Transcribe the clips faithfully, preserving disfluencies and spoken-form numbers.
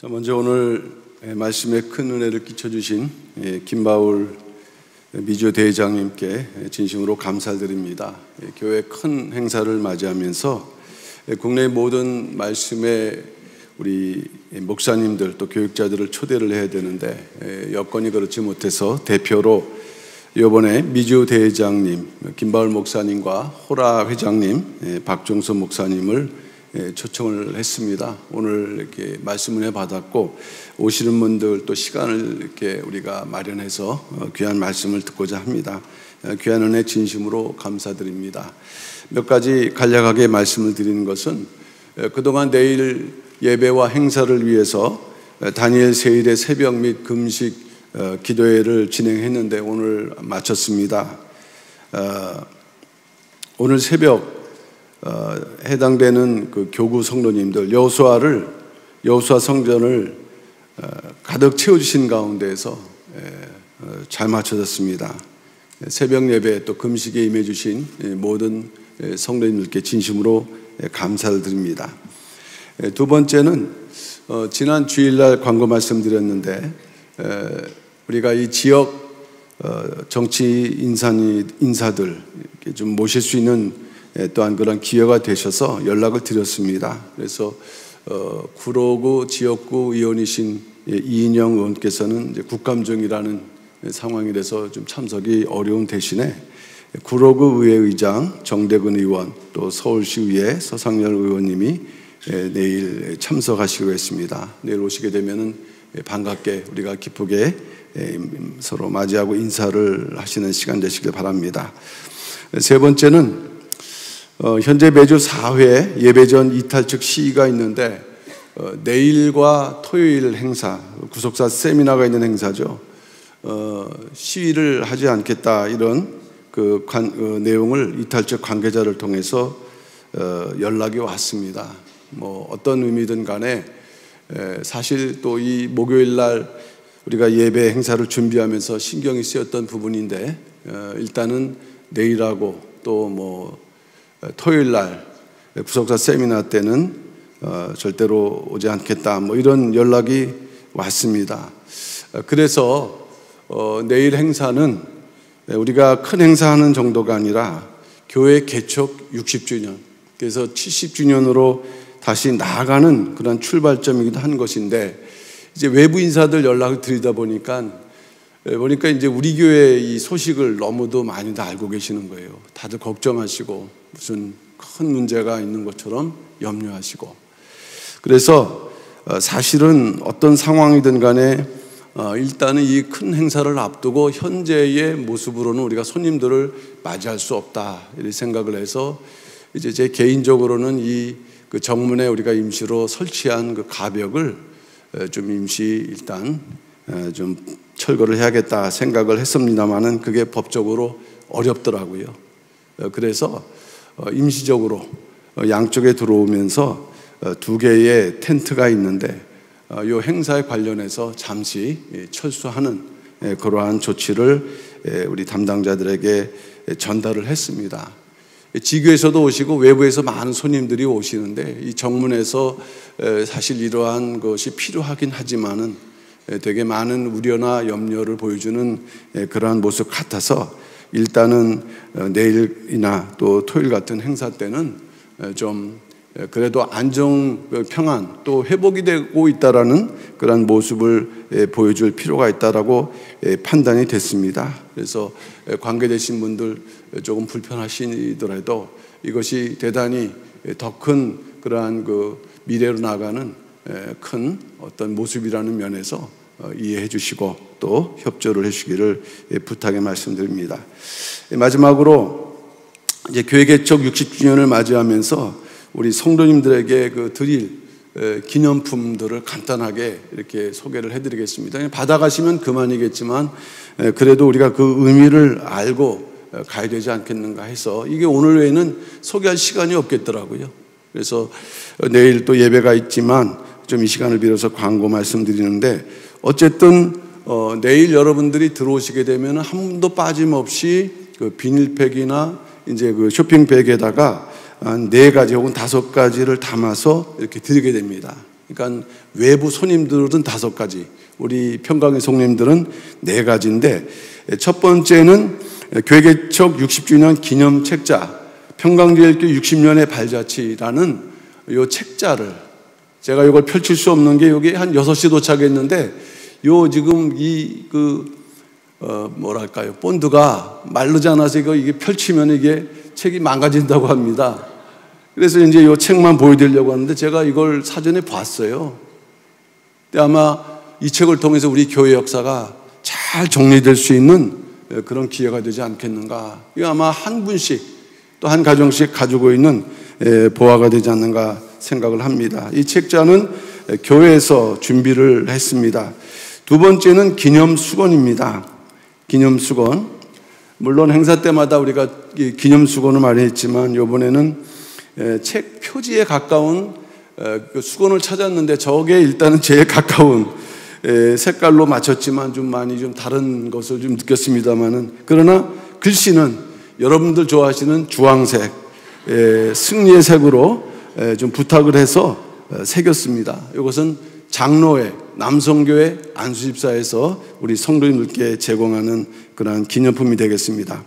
자, 먼저 오늘 말씀에 큰 은혜를 끼쳐주신 김바울 미주 대회장님께 진심으로 감사드립니다. 교회 큰 행사를 맞이하면서 국내 모든 말씀에 우리 목사님들 또 교육자들을 초대를 해야 되는데 여건이 그렇지 못해서 대표로 이번에 미주 대회장님, 김바울 목사님과 호라 회장님, 박종선 목사님을 초청을 했습니다. 오늘 이렇게 말씀을 받았고 오시는 분들 또 시간을 이렇게 우리가 마련해서 귀한 말씀을 듣고자 합니다. 귀한 은혜 진심으로 감사드립니다. 몇 가지 간략하게 말씀을 드리는 것은 그동안 내일 예배와 행사를 위해서 다니엘 세일의 새벽 및 금식 기도회를 진행했는데 오늘 마쳤습니다. 오늘 새벽 어, 해당되는 그 교구 성도님들 여수아를 여수아 성전을 어, 가득 채워주신 가운데에서 에, 어, 잘 맞춰졌습니다. 새벽 예배 또 금식에 임해주신 에, 모든 에, 성도님들께 진심으로 에, 감사를 드립니다. 에, 두 번째는 어, 지난 주일날 광고 말씀드렸는데 에, 우리가 이 지역 어, 정치 인사니, 인사들 이렇게 좀 모실 수 있는 또한 그런 기회가 되셔서 연락을 드렸습니다. 그래서 어, 구로구 지역구 의원이신 이인영 의원께서는 이제 국감중이라는 상황이 돼서 좀 참석이 어려운 대신에 구로구 의회의장 정대근 의원 또 서울시의회 서상열 의원님이 내일 참석하시기로 했습니다. 내일 오시게 되면은 반갑게 우리가 기쁘게 서로 맞이하고 인사를 하시는 시간 되시길 바랍니다. 세 번째는 어, 현재 매주 사 회 예배 전 이탈측 시위가 있는데 어, 내일과 토요일 행사, 구속사 세미나가 있는 행사죠. 어, 시위를 하지 않겠다 이런 그 관, 어, 내용을 이탈측 관계자를 통해서 어, 연락이 왔습니다. 뭐 어떤 의미든 간에 에, 사실 또 이 목요일 날 우리가 예배 행사를 준비하면서 신경이 쓰였던 부분인데 어, 일단은 내일하고 또 뭐 토요일 날 구속사 세미나 때는 어, 절대로 오지 않겠다 뭐 이런 연락이 왔습니다. 그래서 어, 내일 행사는 우리가 큰 행사하는 정도가 아니라 교회 개척 육십 주년 그래서 칠십 주년으로 다시 나아가는 그런 출발점이기도 한 것인데 이제 외부 인사들 연락을 드리다 보니까 보니까 이제 우리 교회 이 소식을 너무도 많이 다 알고 계시는 거예요. 다들 걱정하시고 무슨 큰 문제가 있는 것처럼 염려하시고 그래서 사실은 어떤 상황이든 간에 일단은 이 큰 행사를 앞두고 현재의 모습으로는 우리가 손님들을 맞이할 수 없다 이런 생각을 해서 이제 제 개인적으로는 이 그 정문에 우리가 임시로 설치한 그 가벽을 좀 임시 일단 좀 철거를 해야겠다 생각을 했습니다만은 그게 법적으로 어렵더라고요. 그래서 임시적으로 양쪽에 들어오면서 두 개의 텐트가 있는데 이 행사에 관련해서 잠시 철수하는 그러한 조치를 우리 담당자들에게 전달을 했습니다. 지교에서도 오시고 외부에서 많은 손님들이 오시는데 이 정문에서 사실 이러한 것이 필요하긴 하지만은 되게 많은 우려나 염려를 보여주는 그러한 모습 같아서 일단은 내일이나 또 토요일 같은 행사 때는 좀 그래도 안정, 평안 또 회복이 되고 있다라는 그런 모습을 보여줄 필요가 있다라고 판단이 됐습니다. 그래서 관계되신 분들 조금 불편하시더라도 이것이 대단히 더 큰 그러한 그 미래로 나가는 큰 어떤 모습이라는 면에서 이해해 주시고 또 협조를 해 주시기를 부탁의 말씀드립니다. 마지막으로 이제 교회 개척 육십 주년을 맞이하면서 우리 성도님들에게 그 드릴 기념품들을 간단하게 이렇게 소개를 해드리겠습니다. 받아가시면 그만이겠지만 그래도 우리가 그 의미를 알고 가야 되지 않겠는가 해서 이게 오늘 외에는 소개할 시간이 없겠더라고요. 그래서 내일 또 예배가 있지만 좀 이 시간을 빌어서 광고 말씀드리는데 어쨌든 어, 내일 여러분들이 들어오시게 되면 한 번도 빠짐없이 그 비닐팩이나 이제 그 쇼핑백에다가 한 네 가지 혹은 다섯 가지를 담아서 이렇게 드리게 됩니다. 그러니까 외부 손님들은 다섯 가지, 우리 평강의 손님들은 네 가지인데, 첫 번째는 교회 개척 육십 주년 기념 책자, 평강제일교회 육십 년의 발자취라는 이 책자를, 제가 이걸 펼칠 수 없는 게 여기 한 여섯 시 도착했는데 요 지금 이 그 어 뭐랄까요, 본드가 마르지 않아서 이거 이게 펼치면 이게 책이 망가진다고 합니다. 그래서 이제 요 책만 보여드리려고 하는데 제가 이걸 사전에 봤어요. 근데 아마 이 책을 통해서 우리 교회 역사가 잘 정리될 수 있는 그런 기회가 되지 않겠는가. 이거 아마 한 분씩 또 한 가정씩 가지고 있는 보화가 되지 않는가 생각을 합니다. 이 책자는 교회에서 준비를 했습니다. 두 번째는 기념수건입니다. 기념수건. 물론 행사 때마다 우리가 기념수건을 많이 했지만 이번에는 책 표지에 가까운 수건을 찾았는데 저게 일단은 제일 가까운 색깔로 맞췄지만 좀 많이 좀 다른 것을 좀 느꼈습니다만은, 그러나 글씨는 여러분들 좋아하시는 주황색, 승리의 색으로 좀 부탁을 해서 새겼습니다. 이것은 장로회 남성교회 안수집사에서 우리 성도님들께 제공하는 그러한 기념품이 되겠습니다.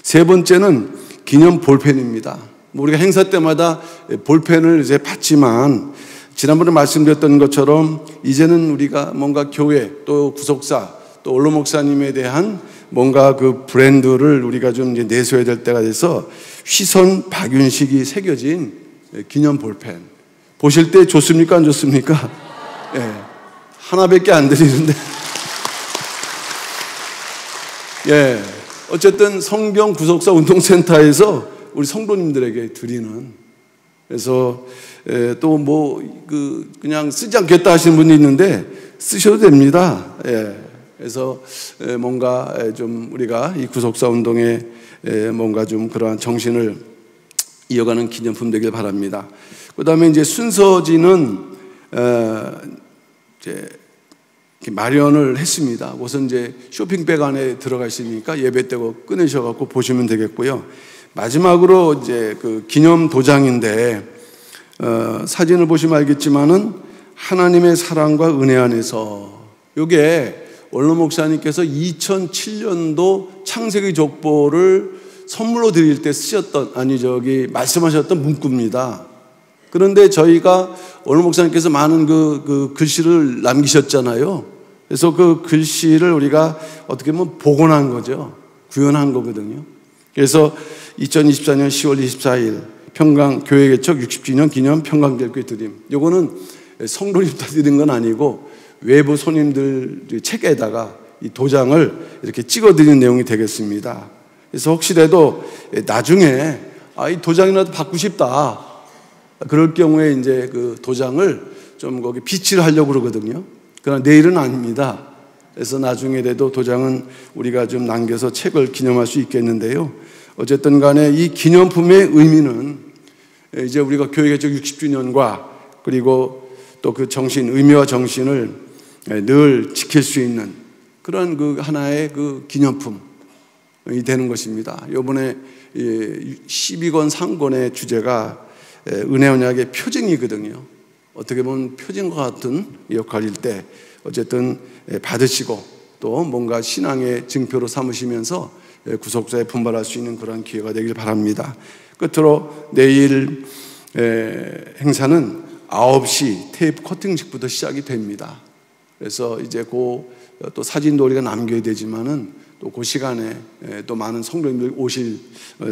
세 번째는 기념 볼펜입니다. 우리가 행사 때마다 볼펜을 이제 받지만, 지난번에 말씀드렸던 것처럼 이제는 우리가 뭔가 교회 또 구속사 또 원로 목사님에 대한 뭔가 그 브랜드를 우리가 좀 이제 내세워야 될 때가 돼서, 시선 박윤식이 새겨진 기념 볼펜 보실 때 좋습니까, 안 좋습니까? 예, 하나밖에 안 드리는데 예, 어쨌든 성경 구속사 운동센터에서 우리 성도님들에게 드리는, 그래서 또 뭐 그 그냥 쓰지 않겠다 하시는 분이 있는데 쓰셔도 됩니다. 예, 그래서 뭔가 좀 우리가 이 구속사 운동에 뭔가 좀 그러한 정신을 이어가는 기념품 되길 바랍니다. 그다음에 이제 순서지는 어, 이제 마련을 했습니다. 그것은 이제 쇼핑백 안에 들어가 있으니까 예배 때고 꺼내셔 갖고 보시면 되겠고요. 마지막으로 이제 그 기념 도장인데, 어, 사진을 보시면 알겠지만은 하나님의 사랑과 은혜 안에서, 요게 원로 목사님께서 이천칠 년도 창세기 족보를 선물로 드릴 때 쓰셨던, 아니 저기 말씀하셨던 문구입니다. 그런데 저희가 원로 목사님께서 많은 그, 그 글씨를 남기셨잖아요. 그래서 그 글씨를 우리가 어떻게 보면 복원한 거죠. 구현한 거거든요. 그래서 이천이십사 년 시월 이십사 일 평강 교회 개척 육십 주년 기념 평강제일교회 드림. 요거는 성도님들 드린 건 아니고 외부 손님들 책에다가 이 도장을 이렇게 찍어드리는 내용이 되겠습니다. 그래서 혹시라도 나중에 아, 이 도장이라도 받고 싶다, 그럴 경우에 이제 그 도장을 좀 거기 비치를 하려고 그러거든요. 그러나 내일은 아닙니다. 그래서 나중에라도 도장은 우리가 좀 남겨서 책을 기념할 수 있겠는데요. 어쨌든 간에 이 기념품의 의미는 이제 우리가 교회 개척 육십 주년과 그리고 또 그 정신, 의미와 정신을 늘 지킬 수 있는 그런 그 하나의 그 기념품이 되는 것입니다. 이번에 십이 권 상권의 주제가 은혜 언약의 표징이거든요. 어떻게 보면 표징과 같은 역할일 때 어쨌든 받으시고 또 뭔가 신앙의 증표로 삼으시면서 구속사에 분발할 수 있는 그런 기회가 되길 바랍니다. 끝으로 내일 행사는 아홉 시 테이프 커팅식부터 시작이 됩니다. 그래서 이제 그 또 사진도 우리가 남겨야 되지만은 또 그 시간에 또 많은 성도님들 오실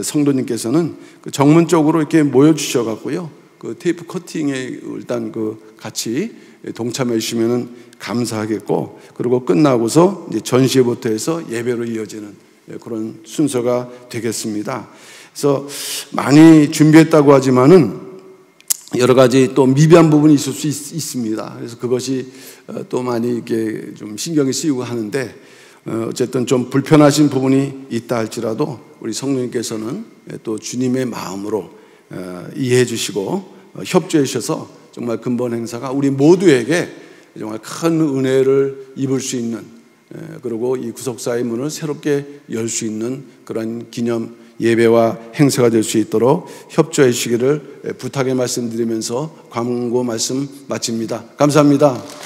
성도님께서는 그 정문 쪽으로 이렇게 모여 주셔 갖고요. 그 테이프 커팅에 일단 그 같이 동참해 주시면은 감사하겠고, 그리고 끝나고서 이제 전시회부터 해서 예배로 이어지는 그런 순서가 되겠습니다. 그래서 많이 준비했다고 하지만은 여러 가지 또 미비한 부분이 있을 수 있, 있습니다. 그래서 그것이 또 많이 이렇게 좀 신경이 쓰이고 하는데, 어쨌든 좀 불편하신 부분이 있다 할지라도 우리 성령님께서는 또 주님의 마음으로 이해해 주시고 협조해 주셔서 정말 근본 행사가 우리 모두에게 정말 큰 은혜를 입을 수 있는, 그리고 이 구속사의 문을 새롭게 열 수 있는 그런 기념 예배와 행사가 될 수 있도록 협조해 주시기를 부탁의 말씀드리면서 광고 말씀 마칩니다. 감사합니다.